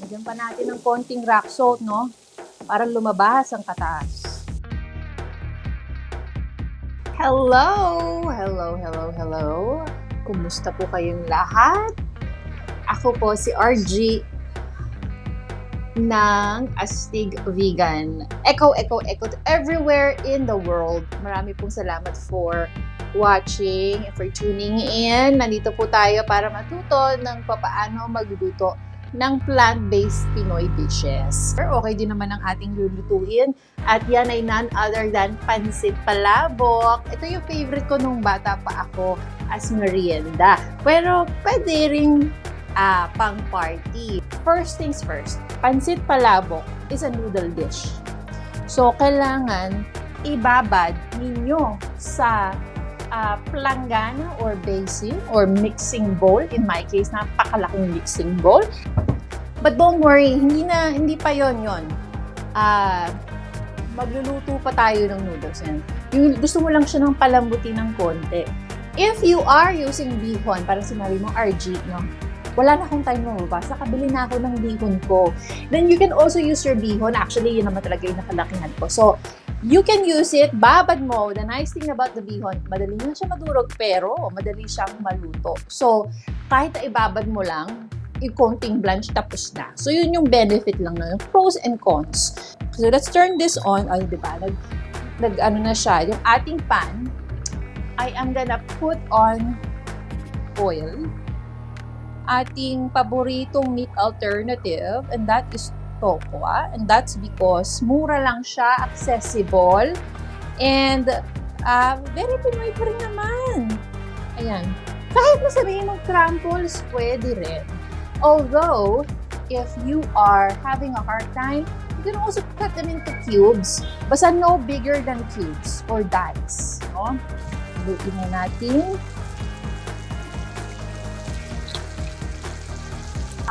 Lagyan pa natin ng konting rock salt, no? Para lumabas ang kataas. Hello! Hello, hello, hello! Kumusta po kayong lahat? Ako po si RG ng Astig Vegan. Echo, echo, echo to everywhere in the world. Marami pong salamat for watching, for tuning in. Nandito po tayo para matuto ng papaano magluto ng plant-based Pinoy dishes. Okay din naman ang ating lulutuin at yan ay none other than Pancit Palabok. Ito yung favorite ko nung bata pa ako as merienda. Pero pwede rin pang-party. First things first, Pancit Palabok is a noodle dish. So, kailangan ibabad ninyo sa planggana or basin or mixing bowl. In my case, napakalaking mixing bowl. But don't worry, hindi pa yon. Magluluto pa tayo ng noodles yan. Yung gusto mo lang siya ng palambutin ng konti. If you are using bihon, parang sinabi mo RG, no? Wala na akong time mababasa, kabili na ako ng bihon ko. Then you can also use your bihon. Actually, yun naman talaga yung nakalakihan ko. So, you can use it, babad mo. The nice thing about the bihon, madali na siya madurog pero madali siyang maluto. So, kahit na ibabad mo lang, i-konting blanch, tapos na. So, yun yung benefit lang na, yung pros and cons. So, let's turn this on. Ay, diba? Nag-ano na siya. Yung ating pan, I am gonna put on oil. Ating paboritong meat alternative, and that is Tokua, and that's because mura lang siya, accessible, and very Pinoy pa rin naman. Ayan. Kahit masabihin mong crumples, pwede rin. Although, if you are having a hard time, you can also cut them into cubes, basta no bigger than cubes or dice. No? Lutuin na natin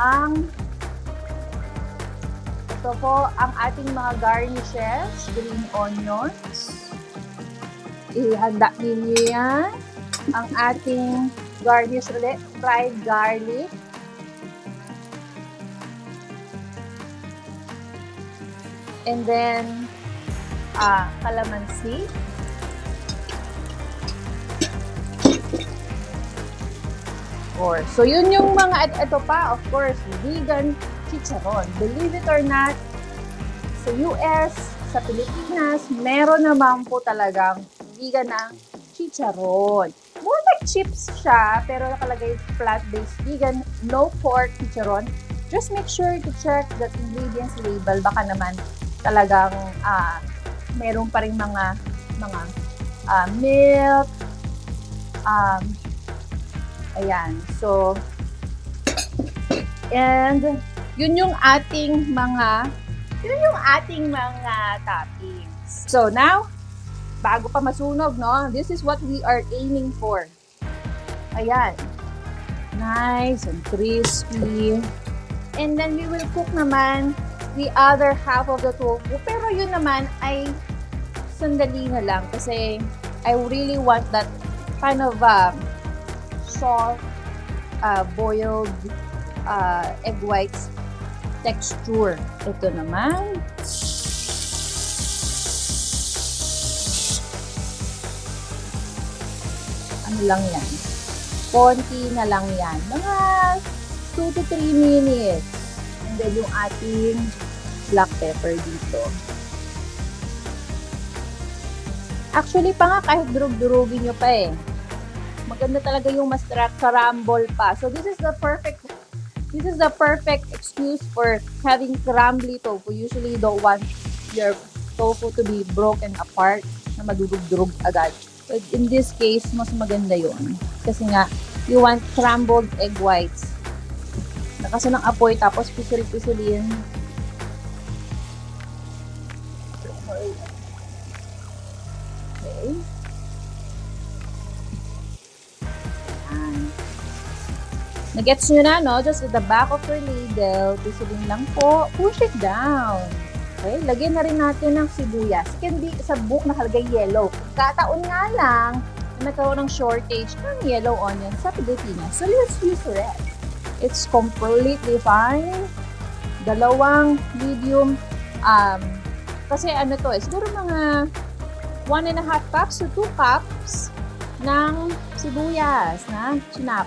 ang ito po ang ating mga garnishes, green onions. Ihanda ninyo yan. Ang ating garnish ulit, fried garlic. And then, kalamansi. Or, so yun yung mga, at ito pa, of course, vegan chicharon. Believe it or not, sa US, sa Pilipinas, meron naman po talagang vegan na chicharon. More like chips siya, pero nakalagay plant-based vegan, no pork chicharon. Just make sure to check the ingredients label. Baka naman talagang meron pa rin mga milk. Ayan. So, and yun yung ating mga toppings. So now, bago pa masunog, no? This is what we are aiming for. Ayan. Nice and crispy. And then we will cook naman the other half of the tofu. Pero yun naman ay sandali na lang kasi I really want that kind of soft boiled egg whites texture. Ito naman. Ano lang yan? Konti na lang yan. Mga 2 to 3 minutes. And then yung ating black pepper dito. Actually pa nga kahit durug-durugin nyo pa eh. Maganda talaga yung mas karambol pa. So this is the perfect excuse for having crumbly tofu. Usually, you don't want your tofu to be broken apart, na madurug-durug agad. But in this case, mas maganda yun. Kasi nga, you want crumbled egg whites. Nakaso ng apoy, tapos pisul-pisulin. Okay. Nag-gets nyo na, no? Just at the back of your ladle, pisulin lang po. Push it down. Okay? Lagyan na rin natin ng sibuyas. Can be sa book nakalagay yellow. Kataon nga lang, nagkaroon ng shortage ng yellow onion sa Pilipinas. So, let's use red. It's completely fine. dalawang medium, kasi ano to, siguro mga 1.5 cups to 2 cups ng sibuyas na chinap.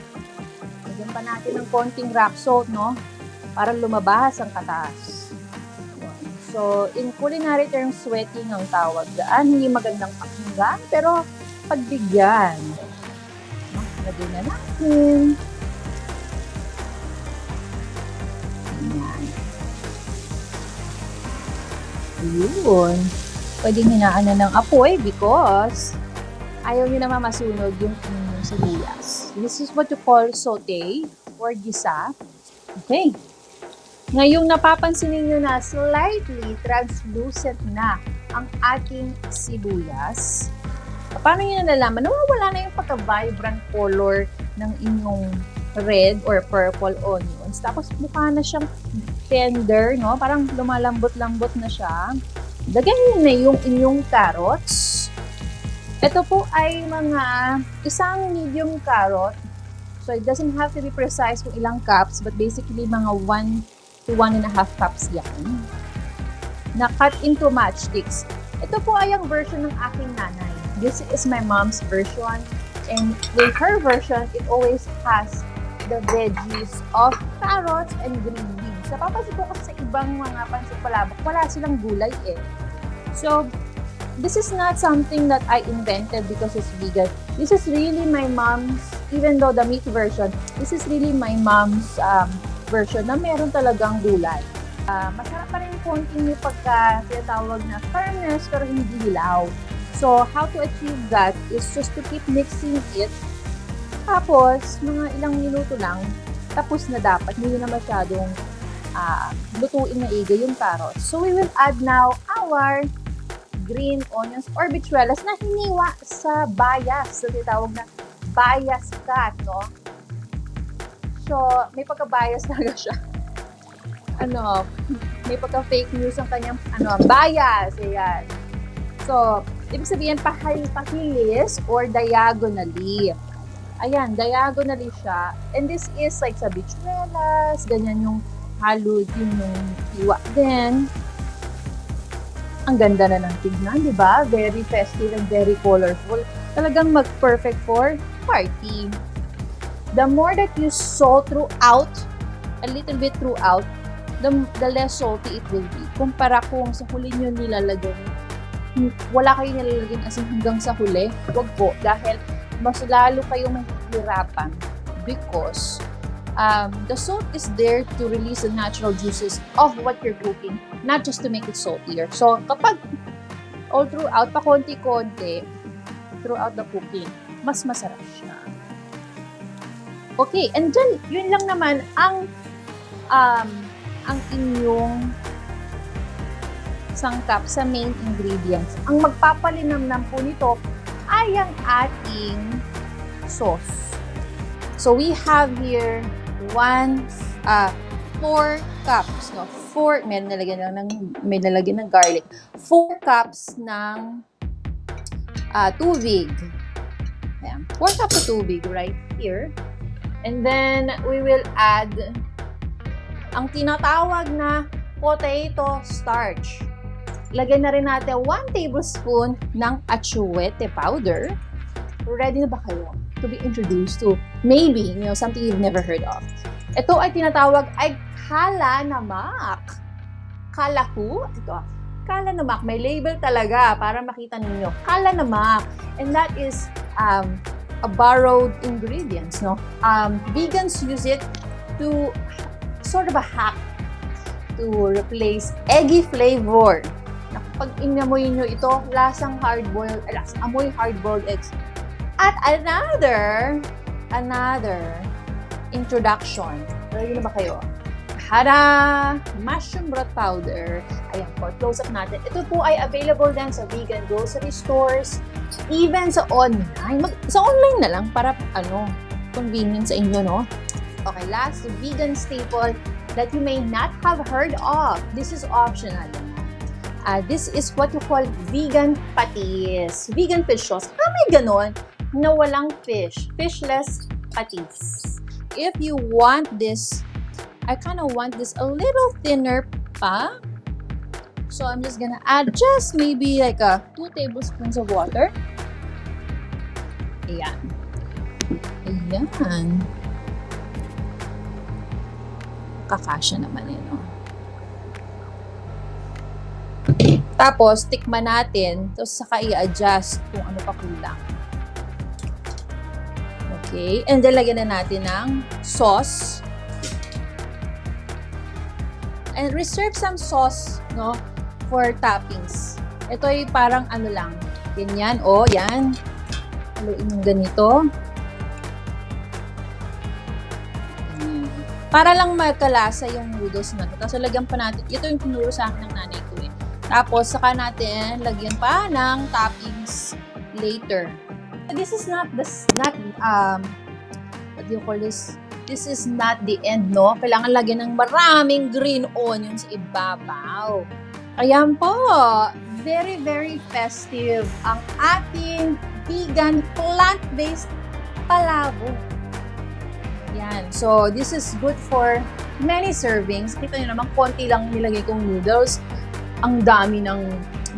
Lagyan pa natin ng konting rock salt, no? Para lumabas ang katas. So, in culinary terms, sweating ang tawag daan. Hindi magandang pakinggan, pero pagbigyan. Lagyan na natin. Ayan. Ayun. Pwedeng hinaan na ng apoy because ayaw nyo naman masunog yung inyong sibuyas. This is what you call saute or gisa. Okay. Ngayong napapansin niyo na slightly translucent na ang ating sibuyas, paano nyo nalaman? Nawawala na yung pagka-vibrant color ng inyong red or purple onions. Tapos mukha na siyang tender, no? Parang lumalambot-lambot na siya. Lagyan nyo na yung inyong carrots. Ito po ay mga isang medium carrot. So it doesn't have to be precise kung ilang cups, but basically mga 1 to 1.5 cups yan. Na-cut into matchsticks. Ito po ay ang version ng aking nanay. This is my mom's version. And with her version, it always has the veggies of carrots and green beans. Napapansin ko kasi sa ibang mga Pancit Palabok, wala silang gulay eh. So, this is not something that I invented because it's vegan. This is really my mom's, even though the meat version, this is really my mom's version na meron talagang gulay. Masarap pa rin konting yung pagka-tawag na firmness pero hindi hilaw. So, how to achieve that is just to keep mixing it. Tapos, mga ilang minuto lang, tapos na dapat. Hindi na masyadong lutuin na iga yung carrots. So, we will add now our green onions or vitruellas na hiniwa sa bayas. So, tinatawag na bayas cut, no? So, may pagka-bias talaga siya. Ano, may pagka-fake news ang kanyang, ano, bias. Ayan. So, ibig sabihin, pahilis or diagonally. Ayan, diagonally siya. And this is like sa vitruellas, ganyan yung halo din yung iwa din. Ang ganda na ng tignan, di ba? Very festive and very colorful. Talagang mag-perfect for party. The more that you salt throughout, a little bit throughout, the less salty it will be. Kumpara kung sa huli nyo nilalagay, wala kayo nilalagay as in hanggang sa huli, wag po. Dahil mas lalo kayong mahihirapan because the salt is there to release the natural juices of what you're cooking, not just to make it saltier. So, kapag all throughout, pakonti-konti, throughout the cooking, mas masarap siya. Okay, and dyan, yun lang naman ang inyong sangkap sa main ingredients. Ang magpapalinamnam po nito ay ang ating sauce. So, we have here 4 cups, no? 4, may nalagyan ng garlic. 4 cups ng tubig. Ayan, 4 cup of tubig right here. And then, we will add ang tinatawag na potato starch. Lagyan na rin natin 1 tablespoon ng achuete powder. Ready na ba kayo to be introduced to maybe, you know, something you've never heard of? Ito ay tinatawag ay kalanamak. Kalaku. Ito, kalanamak. May label talaga para makita ninyo. Kalanamak. And that is a borrowed ingredients, no? Vegans use it to sort of a hack to replace eggy flavor. Pag inamoy nyo ito, lasang hard-boiled, amoy hard-boiled eggs. At another introduction. Ready na ba kayo? Tada! Mushroom broth powder. Ayan po, close up natin. Ito po ay available din sa vegan grocery stores, even sa online. Sa online na lang para ano, convenient sa inyo, no? Okay, last vegan staple that you may not have heard of. This is optional. This is what you call vegan patis. Vegan fish sauce. May ganon na walang fish. Fishless patis. If you want this I kind of want this a little thinner pa. So I'm just gonna add just maybe like 2 tablespoons of water. Ayan. Ayan. Kakasya naman yun, no? Tapos, tikman natin. Tapos, saka i-adjust kung ano pa kulang. Okay. And then, lagyan na natin ng sauce. And reserve some sauce, no? For toppings. Ito ay parang ano lang. Ganyan. O, oh, yan. Haluin yung ganito. Para lang magkalasa yung noodles na ito. So, lagyan pa natin. Ito yung tinuro sa akin ng nanay ko eh. Tapos, saka natin lagyan pa ng toppings later. This is not what do you call this? This is not the end, no? Kailangan lagyan ng maraming green onions ibabaw. Ayan po. Very, very festive ang ating vegan plant-based palabok. Yan. So, this is good for many servings. Kita nyo naman, konti lang nilagay kong noodles. Ang dami ng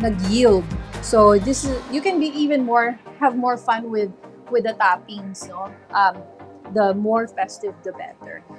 nag-yield. So, this is, you can be even more, have more fun with the toppings, no? The more festive, the better.